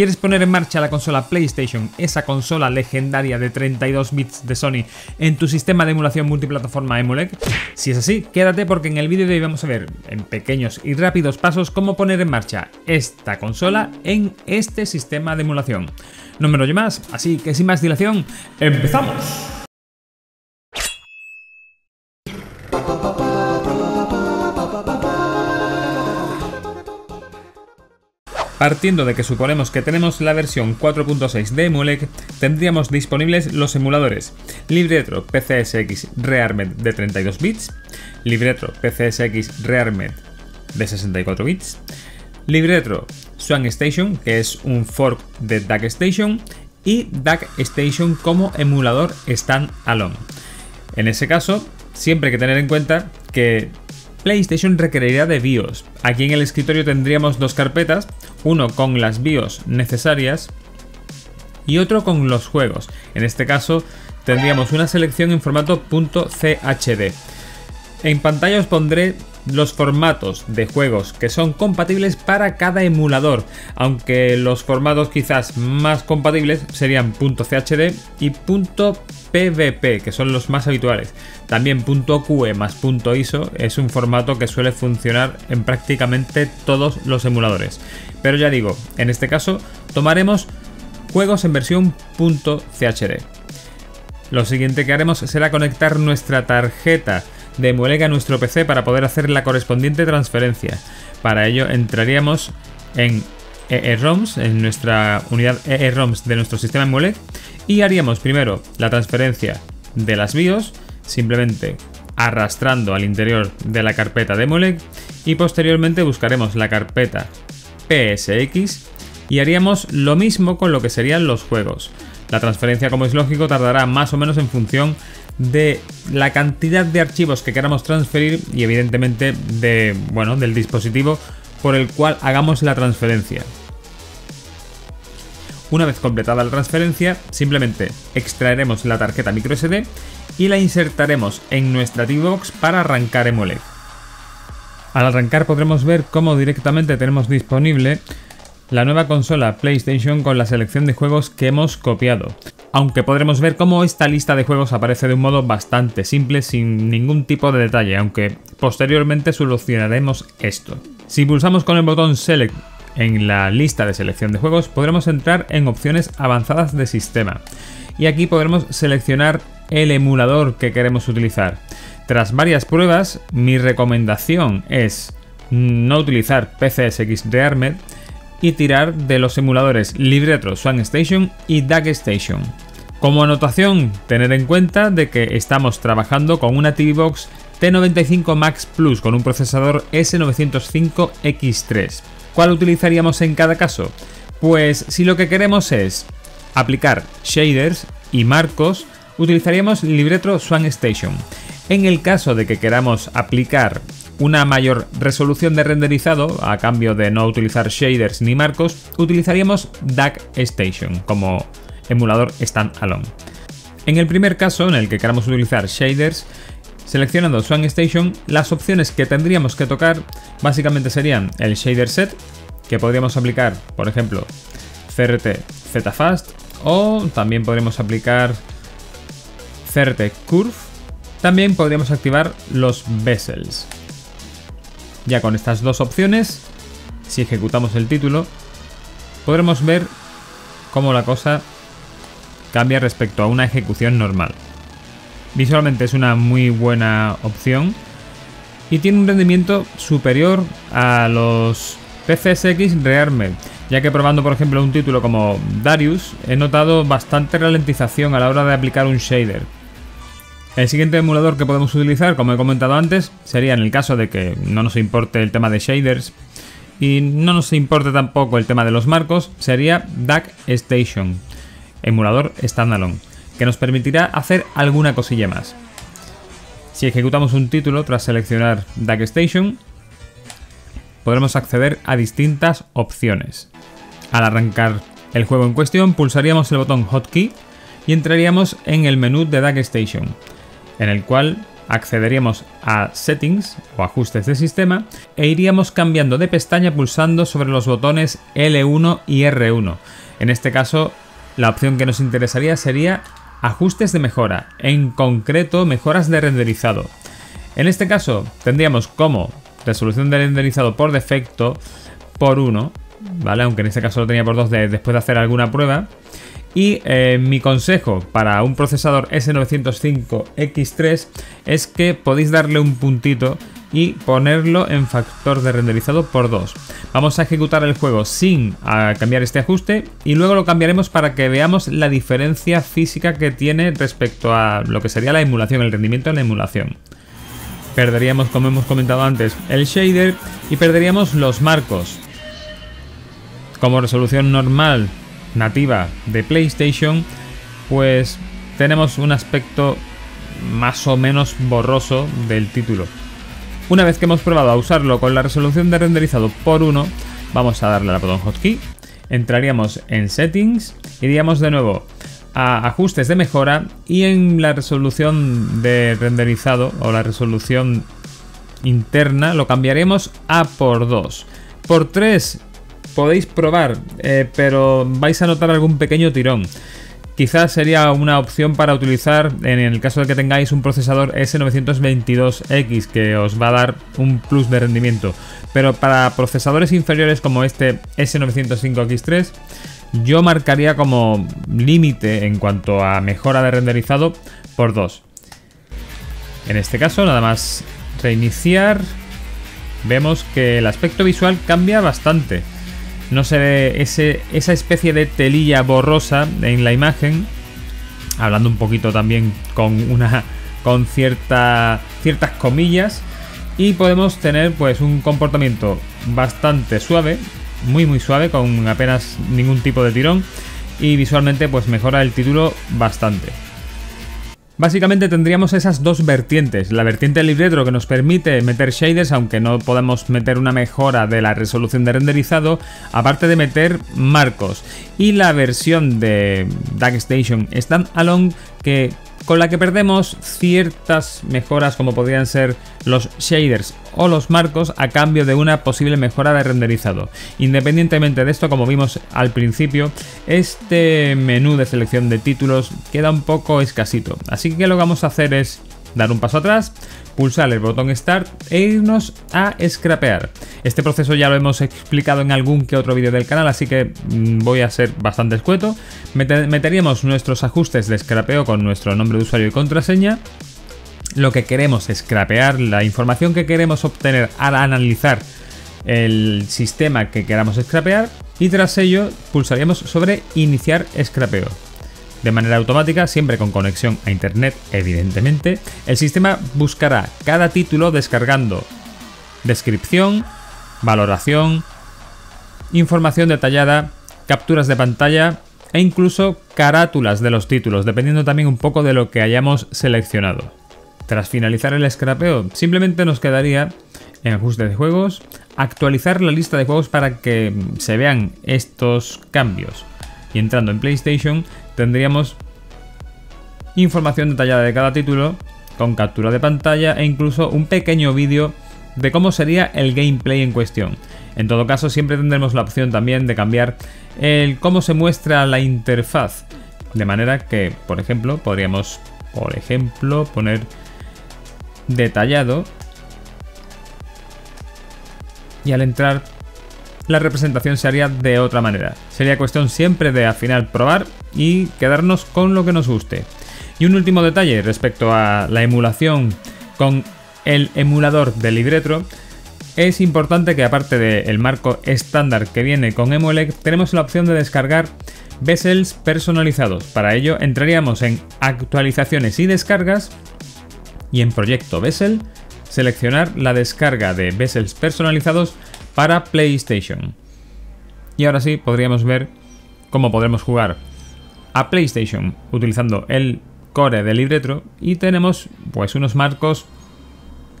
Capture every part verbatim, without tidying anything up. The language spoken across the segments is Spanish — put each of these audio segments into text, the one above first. ¿Quieres poner en marcha la consola PlayStation, esa consola legendaria de treinta y dos bits de Sony, en tu sistema de emulación multiplataforma EmuELEC? Si es así, quédate porque en el vídeo de hoy vamos a ver en pequeños y rápidos pasos cómo poner en marcha esta consola en este sistema de emulación. No me enrollo más, así que sin más dilación, ¡empezamos! Partiendo de que suponemos que tenemos la versión cuatro punto seis de EmuELEC, tendríamos disponibles los emuladores Libretro P C S X ReArmed de treinta y dos bits, Libretro P C S X ReArmed de sesenta y cuatro bits, Libretro SwanStation, que es un fork de DuckStation, y DuckStation como emulador stand-alone. En ese caso, siempre hay que tener en cuenta que PlayStation requerirá de BIOS. Aquí en el escritorio tendríamos dos carpetas, uno con las BIOS necesarias y otro con los juegos. En este caso tendríamos una selección en formato .chd. En pantalla os pondré los formatos de juegos que son compatibles para cada emulador, aunque los formatos quizás más compatibles serían .chd y .pvp, que son los más habituales. También .qe más .iso es un formato que suele funcionar en prácticamente todos los emuladores. Pero ya digo, en este caso tomaremos juegos en versión .chd. Lo siguiente que haremos será conectar nuestra tarjeta de EmuELEC a nuestro P C para poder hacer la correspondiente transferencia. Para ello entraríamos en E E ROMS, en nuestra unidad E E ROMS de nuestro sistema EmuELEC, y haríamos primero la transferencia de las BIOS, simplemente arrastrando al interior de la carpeta de EmuELEC, y posteriormente buscaremos la carpeta P S X y haríamos lo mismo con lo que serían los juegos. La transferencia, como es lógico, tardará más o menos en función de la cantidad de archivos que queramos transferir y evidentemente de, bueno, del dispositivo por el cual hagamos la transferencia. Una vez completada la transferencia, simplemente extraeremos la tarjeta microSD y la insertaremos en nuestra T V Box para arrancar EmuELEC. Al arrancar podremos ver cómo directamente tenemos disponible la nueva consola PlayStation con la selección de juegos que hemos copiado, aunque podremos ver cómo esta lista de juegos aparece de un modo bastante simple, sin ningún tipo de detalle, aunque posteriormente solucionaremos esto. Si pulsamos con el botón Select en la lista de selección de juegos, podremos entrar en opciones avanzadas de sistema, y aquí podremos seleccionar el emulador que queremos utilizar. Tras varias pruebas, mi recomendación es no utilizar P C S X ReArmed, y tirar de los emuladores Libretro SwanStation y DuckStation. Como anotación, tener en cuenta de que estamos trabajando con una T V Box T noventa y cinco Max Plus con un procesador S novecientos cinco X tres. ¿Cuál utilizaríamos en cada caso? Pues si lo que queremos es aplicar shaders y marcos, utilizaríamos Libretro SwanStation. En el caso de que queramos aplicar una mayor resolución de renderizado, a cambio de no utilizar shaders ni marcos, utilizaríamos DuckStation como emulador stand-alone. En el primer caso, en el que queramos utilizar shaders, seleccionando SwanStation, las opciones que tendríamos que tocar básicamente serían el shader set, que podríamos aplicar, por ejemplo, C R T Z-Fast, o también podríamos aplicar C R T Curve. También podríamos activar los bezels. Ya con estas dos opciones, si ejecutamos el título, podremos ver cómo la cosa cambia respecto a una ejecución normal. Visualmente es una muy buena opción y tiene un rendimiento superior a los P C S X ReArmed, ya que probando por ejemplo un título como Darius he notado bastante ralentización a la hora de aplicar un shader. El siguiente emulador que podemos utilizar, como he comentado antes, sería en el caso de que no nos importe el tema de shaders y no nos importe tampoco el tema de los marcos, sería DuckStation, emulador standalone, que nos permitirá hacer alguna cosilla más. Si ejecutamos un título tras seleccionar DuckStation, podremos acceder a distintas opciones. Al arrancar el juego en cuestión, pulsaríamos el botón Hotkey y entraríamos en el menú de DuckStation, en el cual accederíamos a Settings o Ajustes de Sistema e iríamos cambiando de pestaña pulsando sobre los botones L uno y R uno. En este caso, la opción que nos interesaría sería ajustes de mejora, en concreto mejoras de renderizado. En este caso tendríamos como resolución de renderizado por defecto por uno, ¿vale? Aunque en este caso lo tenía por dos de, después de hacer alguna prueba. Y eh, mi consejo para un procesador S novecientos cinco X tres es que podéis darle un puntito y ponerlo en factor de renderizado por dos. Vamos a ejecutar el juego sin cambiar este ajuste y luego lo cambiaremos para que veamos la diferencia física que tiene respecto a lo que sería la emulación, el rendimiento en la emulación. Perderíamos, como hemos comentado antes, el shader y perderíamos los marcos. Como resolución normal nativa de PlayStation, pues tenemos un aspecto más o menos borroso del título. Una vez que hemos probado a usarlo con la resolución de renderizado por uno, vamos a darle al botón Hotkey, entraríamos en Settings, iríamos de nuevo a Ajustes de mejora y en la resolución de renderizado o la resolución interna lo cambiaremos a por dos. Por tres podéis probar, eh, pero vais a notar algún pequeño tirón. Quizás sería una opción para utilizar en el caso de que tengáis un procesador S novecientos veintidós X, que os va a dar un plus de rendimiento. Pero para procesadores inferiores como este S novecientos cinco X tres, yo marcaría como límite en cuanto a mejora de renderizado por dos. En este caso, nada más reiniciar, vemos que el aspecto visual cambia bastante. No se ve ese, esa especie de telilla borrosa en la imagen, hablando un poquito también con una con cierta, ciertas comillas, y podemos tener pues un comportamiento bastante suave, muy muy suave, con apenas ningún tipo de tirón, y visualmente pues mejora el título bastante. Básicamente tendríamos esas dos vertientes, la vertiente Libretro que nos permite meter shaders, aunque no podemos meter una mejora de la resolución de renderizado, aparte de meter marcos, y la versión de DuckStation Standalone que, con la que perdemos ciertas mejoras como podrían ser los shaders o los marcos a cambio de una posible mejora de renderizado. Independientemente de esto, como vimos al principio, este menú de selección de títulos queda un poco escasito, así que lo que vamos a hacer es dar un paso atrás, pulsar el botón Start e irnos a Scrapear. Este proceso ya lo hemos explicado en algún que otro vídeo del canal, así que voy a ser bastante escueto. Meteríamos nuestros ajustes de Scrapeo con nuestro nombre de usuario y contraseña. Lo que queremos es scrapear, la información que queremos obtener al analizar el sistema que queramos scrapear, y tras ello pulsaríamos sobre Iniciar Scrapeo. De manera automática, siempre con conexión a internet, evidentemente, el sistema buscará cada título descargando descripción, valoración, información detallada, capturas de pantalla e incluso carátulas de los títulos, dependiendo también un poco de lo que hayamos seleccionado. Tras finalizar el scrapeo, simplemente nos quedaría en ajustes de juegos, actualizar la lista de juegos para que se vean estos cambios. Y entrando en PlayStation tendríamos información detallada de cada título, con captura de pantalla e incluso un pequeño vídeo de cómo sería el gameplay en cuestión. En todo caso, siempre tendremos la opción también de cambiar el cómo se muestra la interfaz, de manera que, por ejemplo, podríamos por ejemplo poner detallado, y al entrar la representación se haría de otra manera. Sería cuestión siempre de al final probar y quedarnos con lo que nos guste. Y un último detalle respecto a la emulación con el emulador de Libretro, es importante que aparte del marco estándar que viene con EmuELEC, tenemos la opción de descargar Bezels personalizados. Para ello entraríamos en actualizaciones y descargas y en proyecto Bezel, seleccionar la descarga de Bezels personalizados para PlayStation. Y ahora sí podríamos ver cómo podremos jugar a PlayStation utilizando el core de Libretro, y tenemos pues unos marcos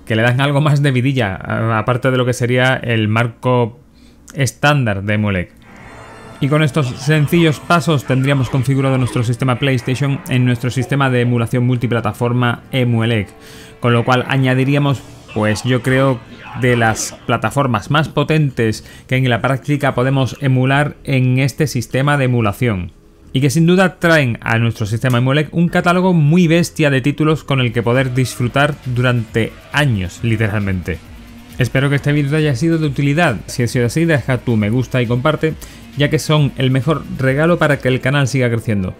que le dan algo más de vidilla, aparte de lo que sería el marco estándar de EmuELEC. Y con estos sencillos pasos tendríamos configurado nuestro sistema PlayStation en nuestro sistema de emulación multiplataforma EmuELEC, con lo cual añadiríamos pues yo creo de las plataformas más potentes que en la práctica podemos emular en este sistema de emulación. Y que sin duda traen a nuestro sistema EmuELEC un catálogo muy bestia de títulos con el que poder disfrutar durante años, literalmente. Espero que este vídeo te haya sido de utilidad. Si ha sido así, deja tu me gusta y comparte, ya que son el mejor regalo para que el canal siga creciendo.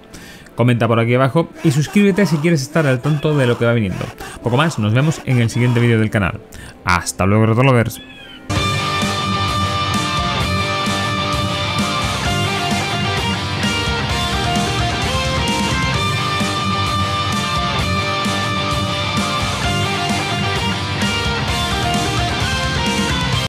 Comenta por aquí abajo y suscríbete si quieres estar al tanto de lo que va viniendo. Poco más, nos vemos en el siguiente vídeo del canal. Hasta luego, Retrolovers.